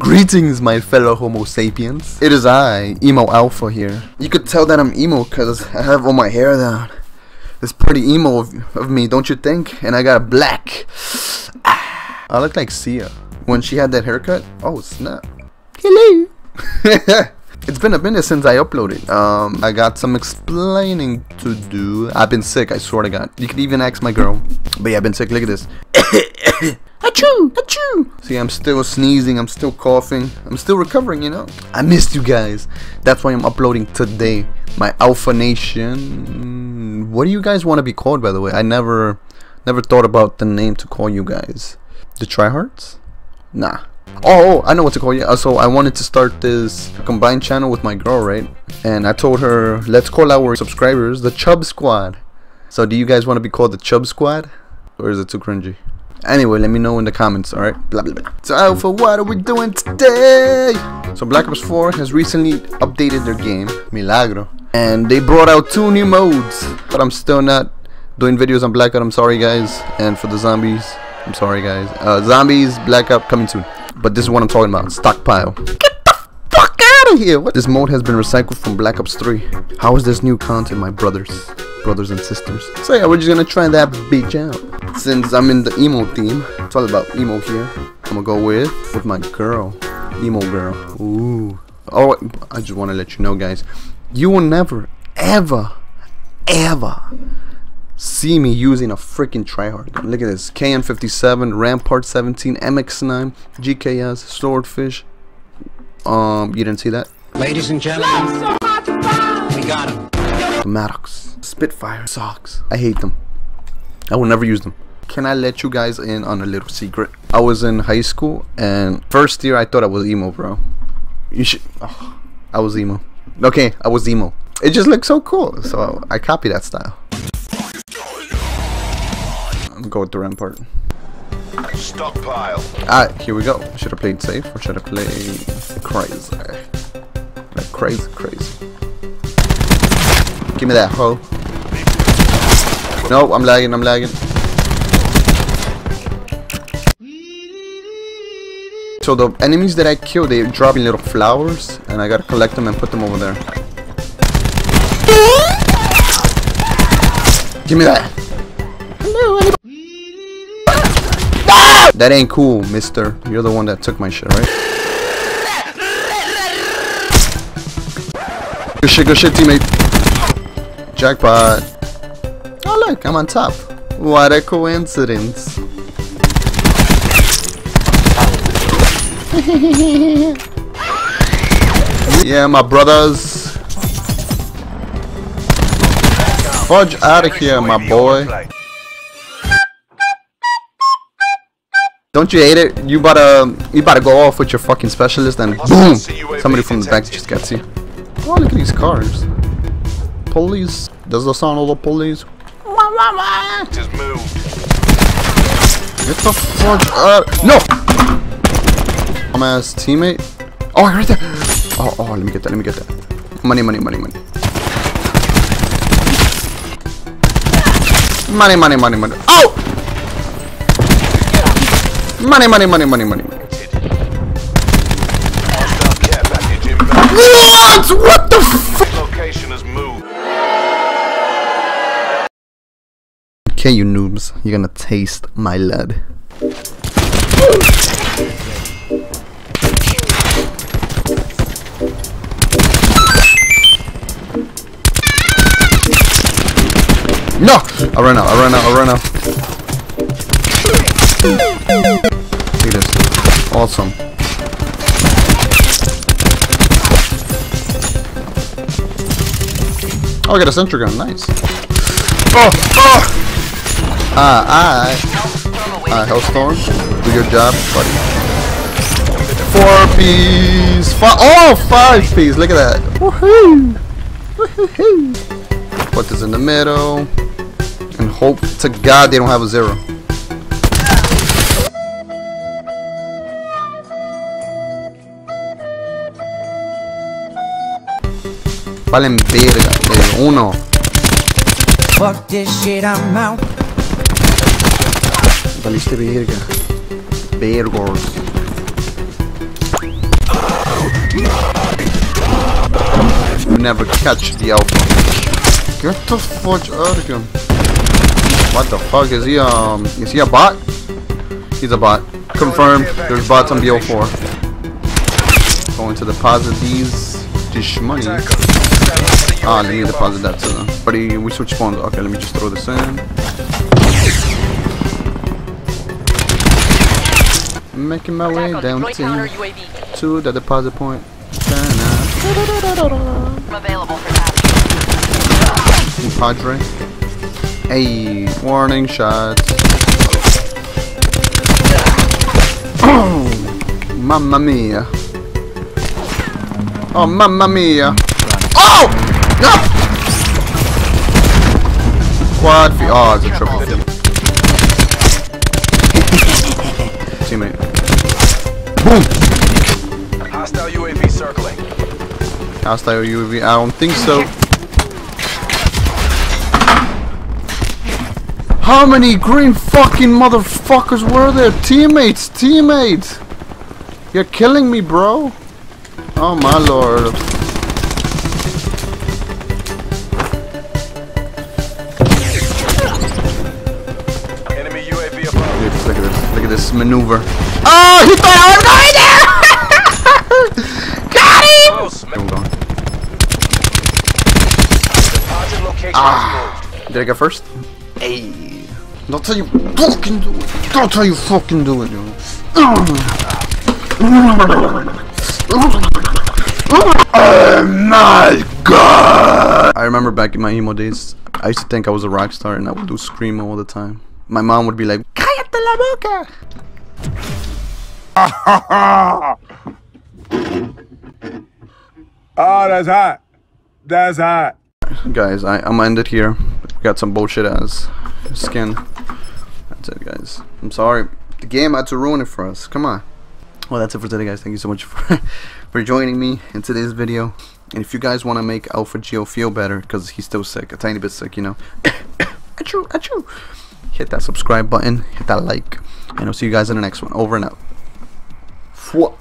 Greetings, my fellow Homo sapiens. It is I, Emo Alpha here. You could tell that I'm emo because I have all my hair down. It's pretty emo of me, don't you think? And I got black. Ah. I look like Sia when she had that haircut. Oh snap! Hello. It's been a minute since I uploaded. I got some explaining to do. I've been sick. I swear to God. You could even ask my girl. But yeah, I've been sick. Look at this. Achoo! Achoo! See, I'm still sneezing, I'm still coughing, I'm still recovering, you know? I missed you guys. That's why I'm uploading today. My Alpha Nation. What do you guys want to be called, by the way? I never thought about the name to call you guys. The Tryhards? Nah. Oh, I know what to call you. So I wanted to start this combined channel with my girl, right? And I told her, let's call our subscribers the Chub Squad. So do you guys want to be called the Chub Squad? Or is it too cringy? Anyway, let me know in the comments, alright? Blah blah blah. So Alpha, what are we doing today? So Black Ops 4 has recently updated their game, Milagro. And they brought out 2 new modes. But I'm still not doing videos on Black Ops, I'm sorry guys. And for the zombies, I'm sorry guys. Zombies, Black Ops coming soon. But this is what I'm talking about, Stockpile. Get the fuck out of here! What? This mode has been recycled from Black Ops 3. How is this new content, my brothers and sisters? So yeah, we're just gonna try that bitch out. Since I'm in the emo theme, it's all about emo here. I'm gonna go with my girl, emo girl. Ooh. Oh, I just want to let you know, guys, you will never, ever, ever see me using a freaking tryhard. Look at this: KN57, Rampart 17, MX9, GKS, Swordfish. You didn't see that, ladies and gentlemen. We got him. Maddox, Spitfire, socks. I hate them. I will never use them. Can I let you guys in on a little secret? I was in high school and first year I thought I was emo, bro. You should. Oh, I was emo. Okay, I was emo. It just looked so cool, so I copied that style. I'm going with the Rampart. Stockpile. Alright, here we go. Should I play it safe or should I play crazy? Like crazy. Give me that hoe. No, I'm lagging. So the enemies that I kill, they drop in little flowers, and I gotta collect them and put them over there. Give me that. No! That ain't cool, mister. You're the one that took my shit, right? Good shit, teammate. Jackpot. Oh look, I'm on top. What a coincidence. Yeah, my brothers. Fudge out of here, my boy. Don't you hate it? You about to go off with your fucking specialist and boom! Somebody from the back just gets you. Oh, look at these cars. Police. Does the sound of the police? Just move. Get the fuck out! No! Dumbass teammate. Oh, right there. Oh, let me get that. Money. Money. Oh! Money. What the fuck? Location has moved. Okay, you noobs, you're gonna taste my lead. No! I ran out. Look at this. Awesome. Oh, I got a sentry gun. Nice. Oh! Hellstorm, do your job, buddy. 4 piece, 5 piece, look at that. Woohoo! Put this in the middle, and hope to God they don't have a 0. Valen verga, el 1. Fuck this shit, I'm out. Valiste verga. Vergors. could never catch the Alpha. Get the fuck out of here. What the fuck? Is he a bot? He's a bot. Confirmed. There's bots on BO4. Going to deposit these dish money. Ah, let me deposit that to them. Buddy, we switch phones. Okay, let me just throw this in. Making my way down to the deposit point. I'm available for that. Padre. Hey, warning shot. Oh, mamma mia. Oh, mamma mia. Oh! No! Quad V. Oh, it's a triple. Teammate. Boom! Hostile UAV circling. Hostile UAV? I don't think so. How many green fucking motherfuckers were there? Teammates! Teammates! You're killing me, bro! Oh my lord. This maneuver. Oh, he thought I was going there! Got him! Oh, ah, did I get first? Hey, don't tell you fucking do it. Don't tell you fucking do it, yo. Oh my god! I remember back in my emo days, I used to think I was a rock star and I would do screamo all the time. My mom would be like, la boca. Oh, that's hot. That's hot. Guys, I'm gonna end it here. We got some bullshit ass skin. That's it, guys. I'm sorry. The game had to ruin it for us. Come on. Well, that's it for today, guys. Thank you so much for joining me in today's video. And if you guys want to make Alpha Gio feel better, because he's still sick, a tiny bit sick, you know. Achoo, achoo. Hit that subscribe button, hit that like, and I'll see you guys in the next one. Over and out. Fwa.